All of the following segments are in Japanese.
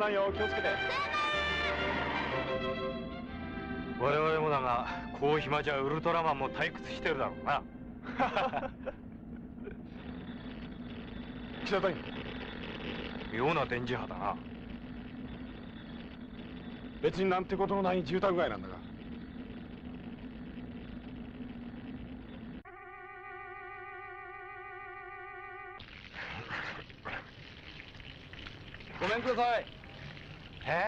乱よ、気をつけて。我々もだが、こう暇じゃウルトラマンも退屈してるだろうな。岸田隊員、妙な電磁波だな。別になんてことのない住宅街なんだが。ごめんください。え？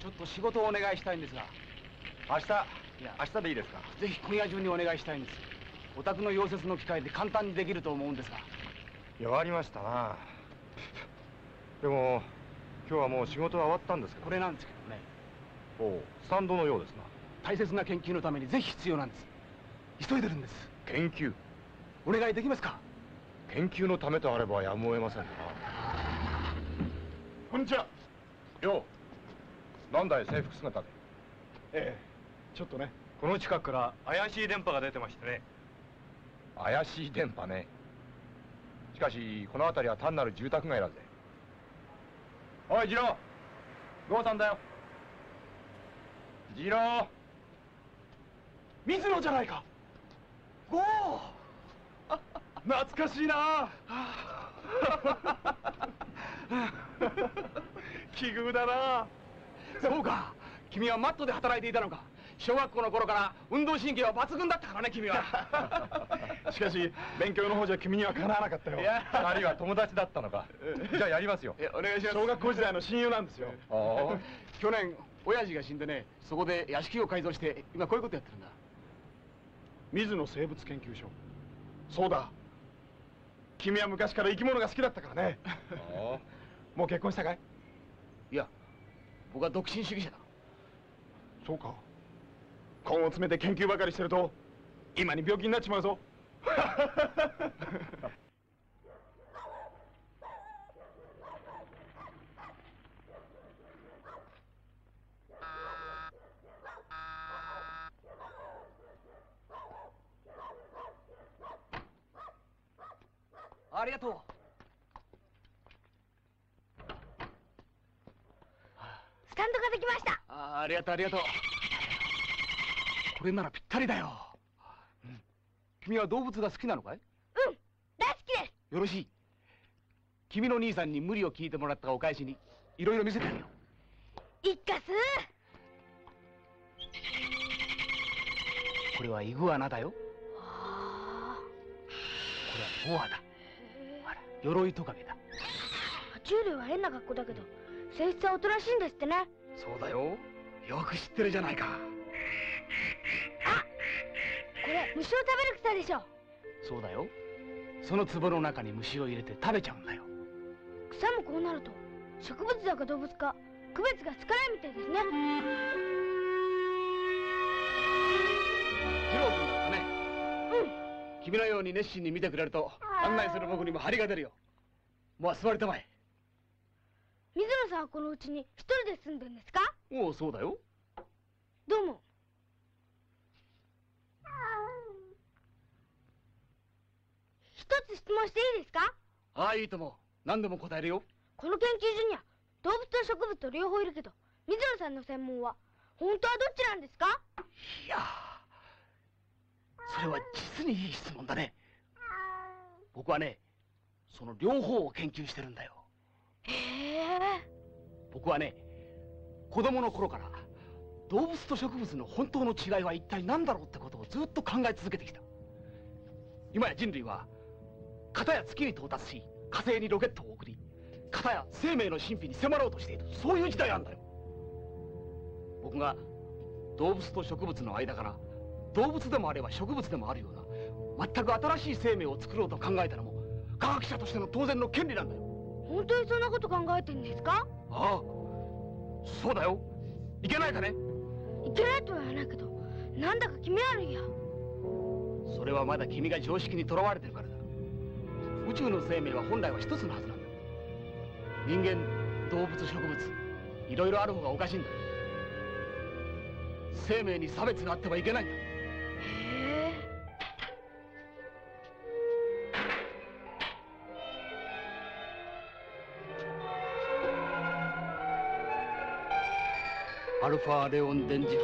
ちょっと仕事をお願いしたいんですが。明日、いや明日でいいですか？ぜひ今夜中にお願いしたいんです。お宅の溶接の機械で簡単にできると思うんですが。弱りましたな。でも今日はもう仕事は終わったんですけど。これなんですけどね。おお、スタンドのようですな。大切な研究のためにぜひ必要なんです。急いでるんです。研究お願いできますか？研究のためとあればやむを得ませんな。こんにちは。よう、なんだい制服姿で。ええ、ちょっとね、この近くから怪しい電波が出てましてね。怪しい電波ね。しかしこの辺りは単なる住宅街だぜ。おい、次郎、郷さんだよ。次郎、水野じゃないか。郷、懐かしいな。奇遇だな。そうか、君はマットで働いていたのか。小学校の頃から運動神経は抜群だったからね、君は。しかし勉強の方じゃ君にはかなわなかったよ。2人は友達だったのか。じゃあやりますよ。お願いします。小学校時代の親友なんですよ。去年親父が死んでね、そこで屋敷を改造して今こういうことやってるんだ。水野生物研究所。そうだ、君は昔から生き物が好きだったからね。もう結婚したかい？いや、僕は独身主義者だ。そうか。根を詰めて研究ばかりしてると今に病気になっちまうぞ。ありがとう。スタンドができました。ありがとう、ありがとう。これならぴったりだよ。うん、君は動物が好きなのかい？うん、大好きです。よろしい。君の兄さんに無理を聞いてもらったお返しにいろいろ見せてあげよう。いっかす。これはイグアナだよ。これはボアだ。あら、鎧トカゲだ。爬虫類は変な格好だけど性質はおとなしいんですってね。そうだよ、よく知ってるじゃないか。あ、これ虫を食べる草でしょ。そうだよ、その壺の中に虫を入れて食べちゃうんだよ。草もこうなると植物だか動物か区別がつかないみたいですね。次郎君だったね。うん、君のように熱心に見てくれると案内する僕にも張りが出るよ。もう座りたまえ。水野さんはこのうちに一人で住んでるんですか？おお、そうだよ。どうも。一つ質問していいですか？ああ、いいとも。何でも答えるよ。この研究所には動物と植物と両方いるけど、水野さんの専門は本当はどっちなんですか？いや、それは実にいい質問だね。僕はね、その両方を研究してるんだよ。僕はね、子供の頃から動物と植物の本当の違いは一体何だろうってことをずっと考え続けてきた。今や人類は片や月に到達し火星にロケットを送り、片や生命の神秘に迫ろうとしている、そういう時代なんだよ。僕が動物と植物の間から動物でもあれば植物でもあるような全く新しい生命を作ろうと考えたのも科学者としての当然の権利なんだよ。本当にそんなこと考えてるんですか？ああ、そうだよ。いけないかね？いけないとは言わないけど、なんだか気味悪いや。それはまだ君が常識にとらわれてるからだ。宇宙の生命は本来は一つのはずなんだ。人間、動物、植物、いろいろある方がおかしいんだ。生命に差別があってはいけないんだ。アルファレオン電磁波よ、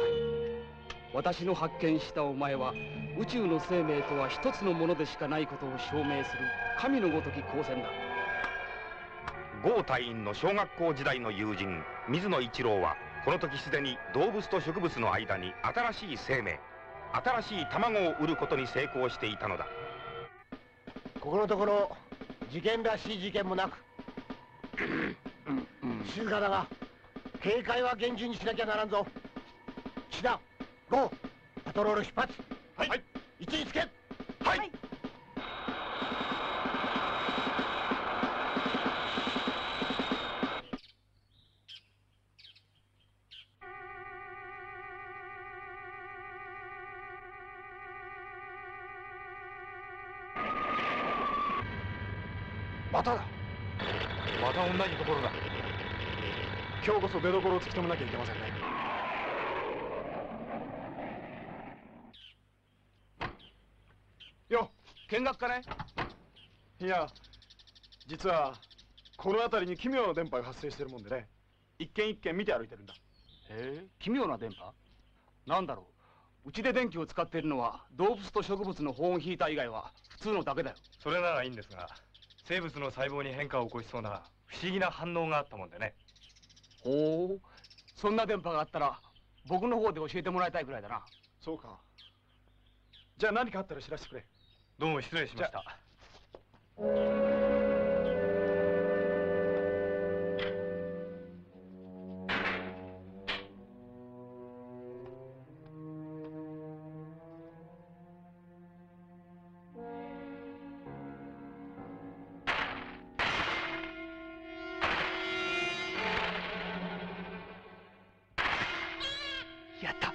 私の発見したお前は宇宙の生命とは一つのものでしかないことを証明する神のごとき光線だ。郷隊員の小学校時代の友人水野一郎はこの時すでに動物と植物の間に新しい生命、新しい卵を売ることに成功していたのだ。ここのところ事件らしい事件もなく静かだが警戒は厳重にしなきゃならんぞ。岸田、ゴー、パトロール出発。はい、はい、位置につけ。はい、はい。また同じところだ。今日こそ出所を突き止めなきゃいけませんね。よ、見学かね。いや、実はこの辺りに奇妙な電波が発生してるもんでね、一軒一軒見て歩いてるんだ。へえ、奇妙な電波なんだろう。うちで電気を使っているのは動物と植物の保温ヒーター以外は普通のだけだよ。それならいいんですが、生物の細胞に変化を起こしそうな不思議な反応があったもんでね。ほう、そんな電波があったら僕の方で教えてもらいたいくらいだな。そうか、じゃあ何かあったら知らせてくれ。どうも失礼しました。やった、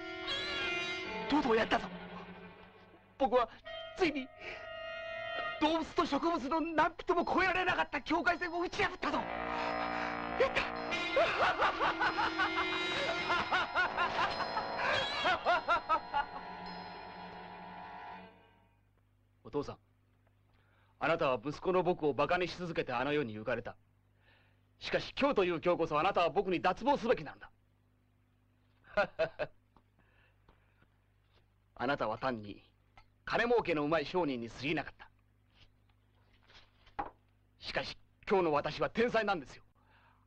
とうとうやったぞ。僕はついに動物と植物の何匹とも越えられなかった境界線を打ち破ったぞ。やったお父さん、あなたは息子の僕をバカにし続けてあの世に行かれた。しかし今日という今日こそあなたは僕に脱帽すべきなんだ。あなたは単に金儲けのうまい商人に過ぎなかった。しかし今日の私は天才なんですよ。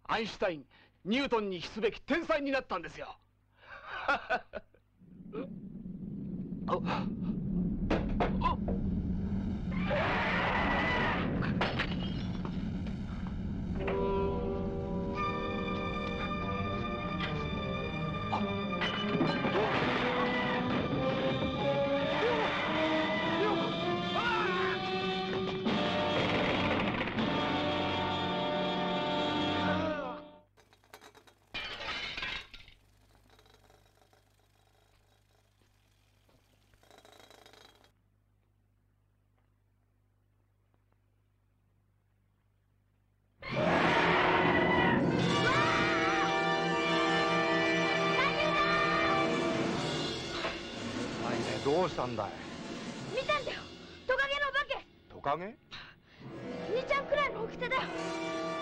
アインシュタイン、ニュートンに比すべき天才になったんですよ。どうしたんだい。見たんだよ、トカゲの化け。トカゲ？兄ちゃんくらいの大きさだよ。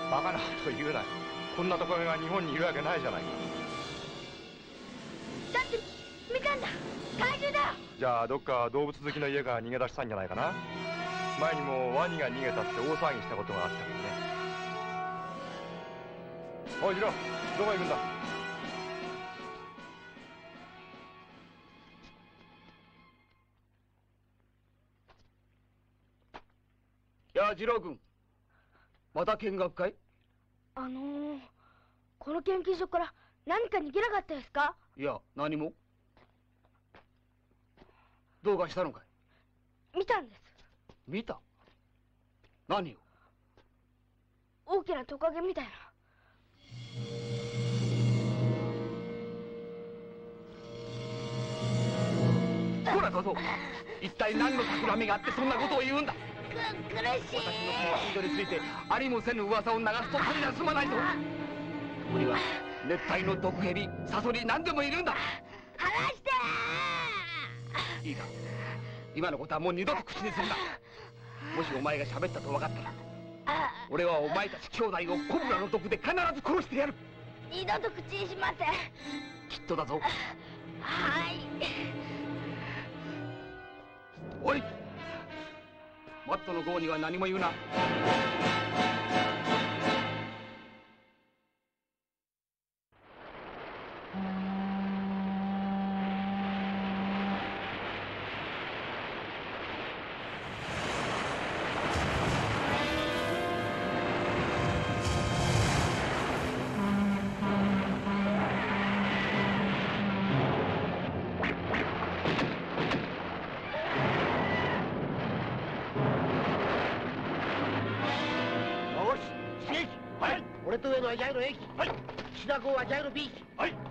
バカなこと言うなよ、こんなトカゲが日本にいるわけないじゃないか。だって見たんだ、怪獣だよ。じゃあどっか動物好きの家が逃げ出したんじゃないかな。前にもワニが逃げたって大騒ぎしたことがあったからね。おい次郎、どこ行くんだ。二郎君、また見学会？この研究所から何か逃げなかったですか？いや、何も。どうかしたのかい？見たんです。見た？何を？大きなトカゲみたいな。ほら、どうぞ。一体何の企みがあってそんなことを言うんだ。苦しい。私のスピードについてありもせぬ噂を流すと取り休まないぞ。ここには熱帯の毒蛇、サソリ、何でもいるんだ。離してー。いいか、今のことはもう二度と口にするな。もしお前が喋ったと分かったら俺はお前たち兄弟をコブラの毒で必ず殺してやる。二度と口にしません。きっとだぞ。はい。おい、マットのゴーには何も言うな。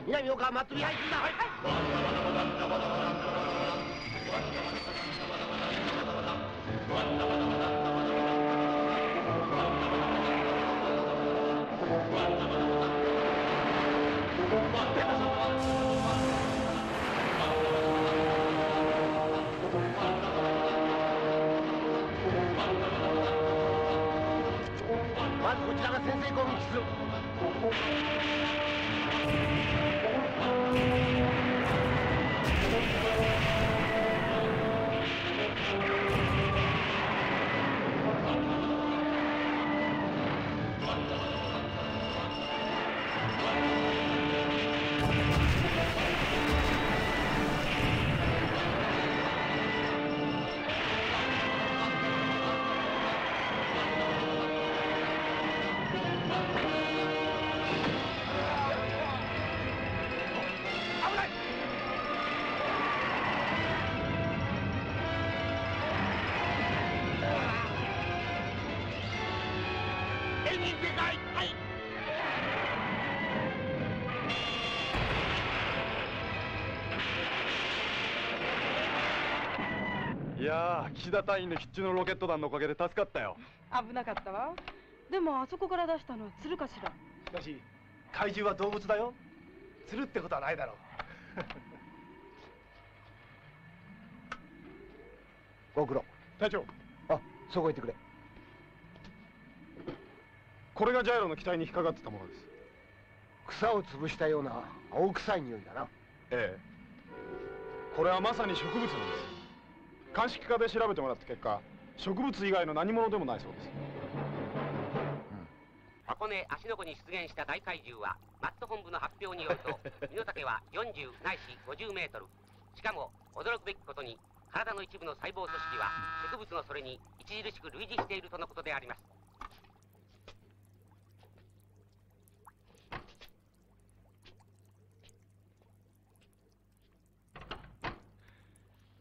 南岡はまっとび配信だ。まずこちらが先制攻撃する。岸田隊員の必中のロケット弾のおかげで助かったよ。危なかったわ。でもあそこから出したのは鶴かしら。しかし怪獣は動物だよ。鶴ってことはないだろう。ご苦労。隊長、あ、そこ行ってくれ。これがジャイロの機体に引っかかってたものです。草を潰したような青臭い匂いだな。ええ、これはまさに植物なんです。鑑識課で調べてもらった結果、植物以外の何物でもないそうです。箱根芦ノ湖に出現した大怪獣は、マット本部の発表によると、身の丈は40ないし50メートル。しかも、驚くべきことに、体の一部の細胞組織は、植物のそれに著しく類似しているとのことであります。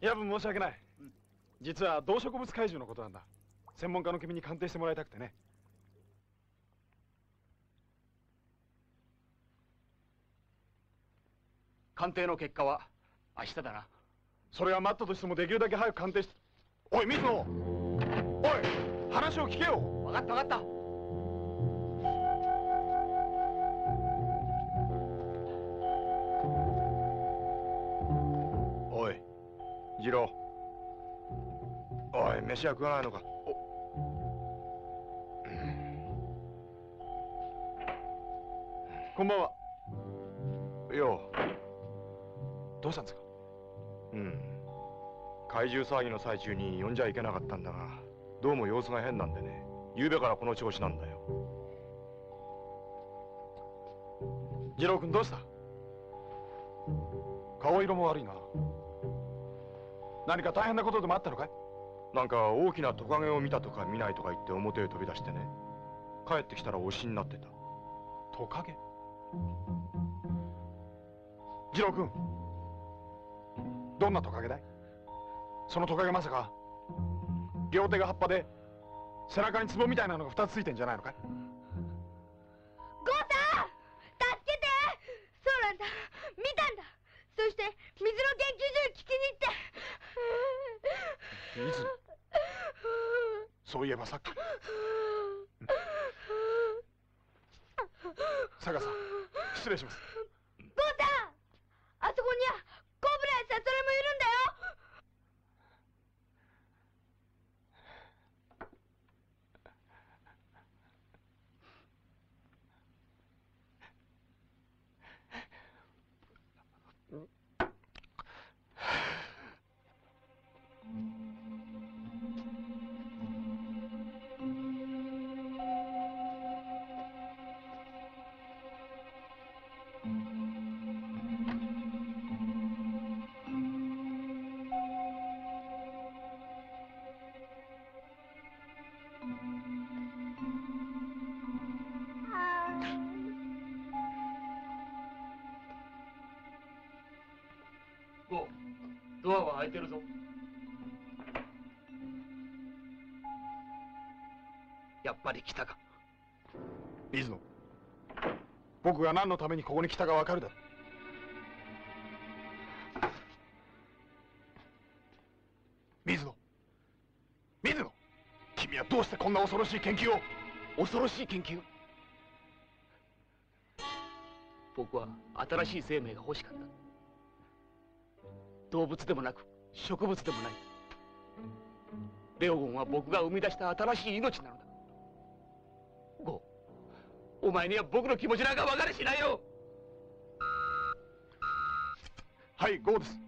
夜分申し訳ない。実は動植物怪獣のことなんだ。専門家の君に鑑定してもらいたくてね。鑑定の結果は明日だな。それはマットとしてもできるだけ早く鑑定して。おい水野、おい、話を聞けよ。分かった分かった。おい次郎、おい、飯は食わないのか。お、こんばんは。よう、どうしたんですか。怪獣騒ぎの最中に呼んじゃいけなかったんだが、どうも様子が変なんでね。ゆうべからこの調子なんだよ。次郎君、どうした。顔色も悪いな。何か大変なことでもあったのかい。なんか大きなトカゲを見たとか見ないとか言って表へ飛び出してね。帰ってきたら推しになってた。トカゲ。次郎君、どんなトカゲだい。そのトカゲまさか両手が葉っぱで背中に壺みたいなのが2つついてんじゃないのかい。ゴーさん、助けて。そうなんだ、見たんだ。そして水の研究所に聞きに行って水。そういえばさっき佐賀さん、失礼します。ゴーさん、あそこにはコブラやサソリもいるんだよ。ドアは開いてるぞ。やっぱり来たか。水野、僕が何のためにここに来たかわかるだろ。水野、君はどうしてこんな恐ろしい研究を。恐ろしい研究？僕は新しい生命が欲しかった。動物でもなく植物でもない。レオゴンは僕が生み出した新しい命なのだ。ゴー、お前には僕の気持ちなんか分かりしないよ。はい、ゴーです。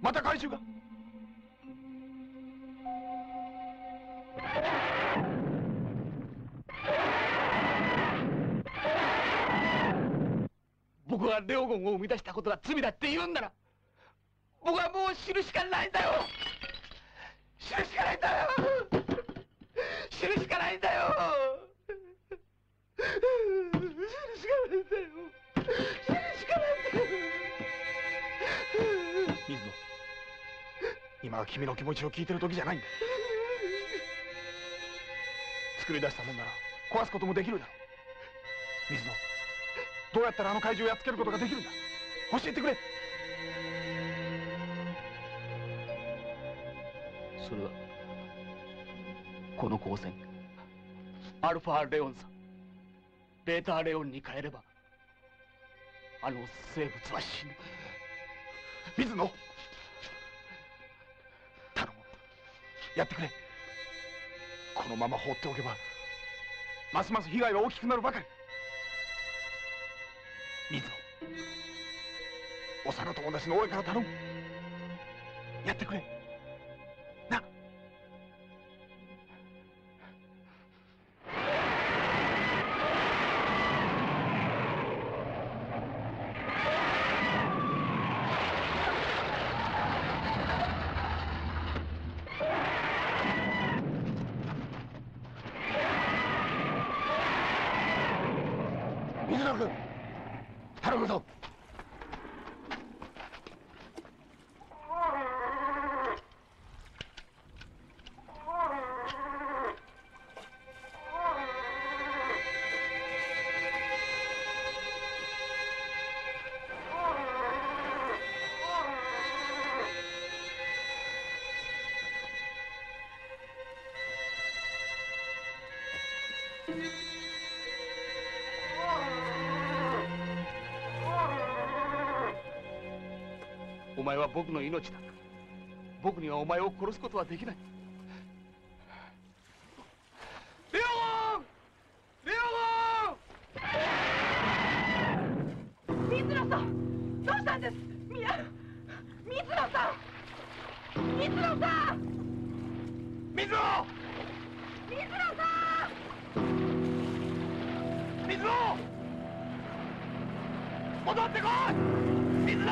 また怪獣が。僕はレオゴンを生み出したことが罪だって言うんなら、僕はもう死ぬしかないんだよ。死ぬしかないんだよ。死ぬしかないんだよ。死ぬしかないんだよ。死ぬしかないんだよ。水野、今は君の気持ちを聞いてる時じゃないんだ。作り出したもんなら壊すこともできるだろう。水野、どうやったらあの怪獣をやっつけることができるんだ。教えてくれ。それはこの光線、アルファレオンさん、ベータレオンに変えればあの生物は死ぬ。水野、頼む、やってくれ。このまま放っておけばますます被害は大きくなるばかり。水野、幼友達の応援から頼む。やってくれな。水野君、頼むぞ。お前は僕の命だ。僕にはお前を殺すことはできない。レオゴン、レオゴン。水野さん、どうしたんです。水野さん、水野さん、水野、水野さん、水野、戻ってこい。水野、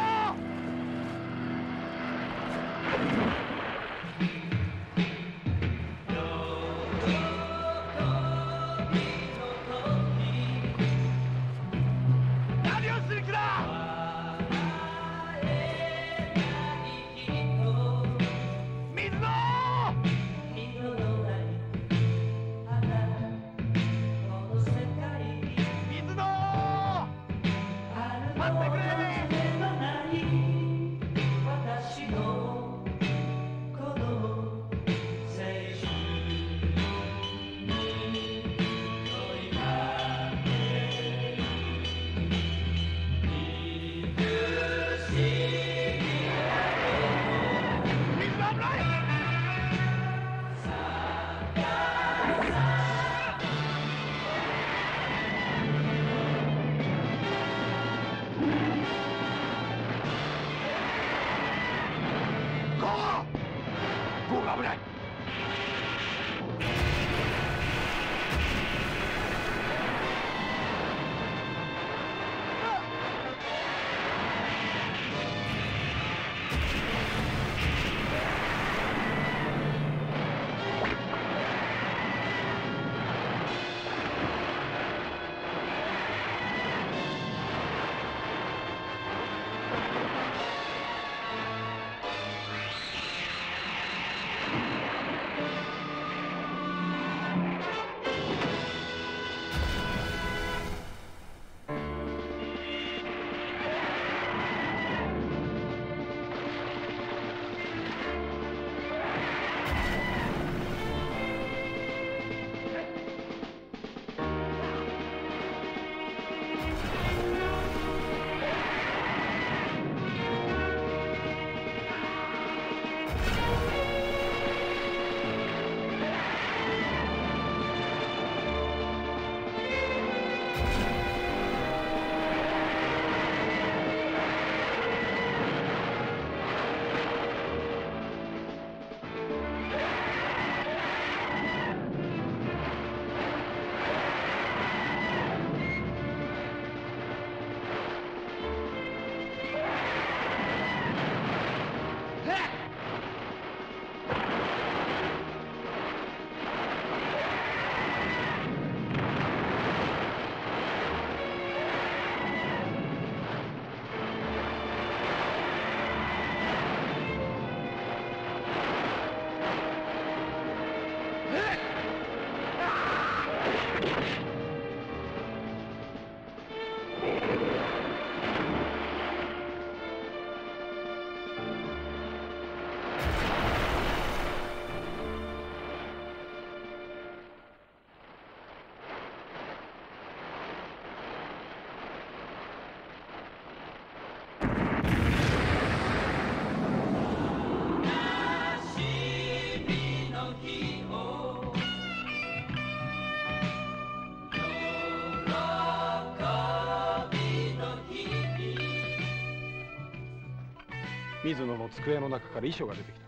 水野の机の中から遺書が出てきた。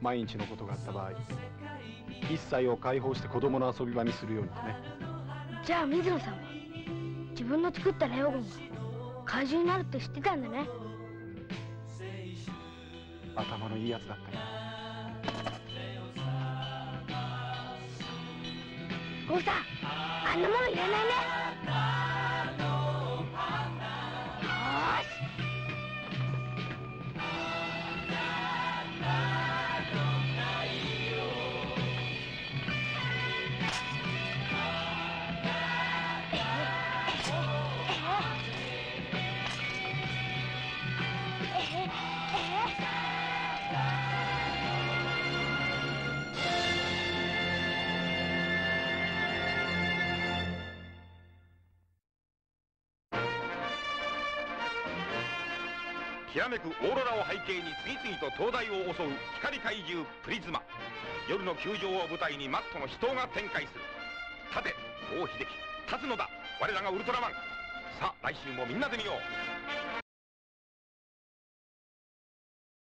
毎日のことがあった場合、1歳を解放して子供の遊び場にするようにとね。じゃあ水野さんは自分の作ったレオゴンが怪獣になるって知ってたんだね。頭のいいやつだったね。ゴーさん、あんなものいらないね。きらめくオーロラを背景に次々と灯台を襲う光怪獣プリズマ。夜の球場を舞台にマットの死闘が展開する。立て王秀樹、立つのだ我らがウルトラマン。さあ来週もみんなで見よう。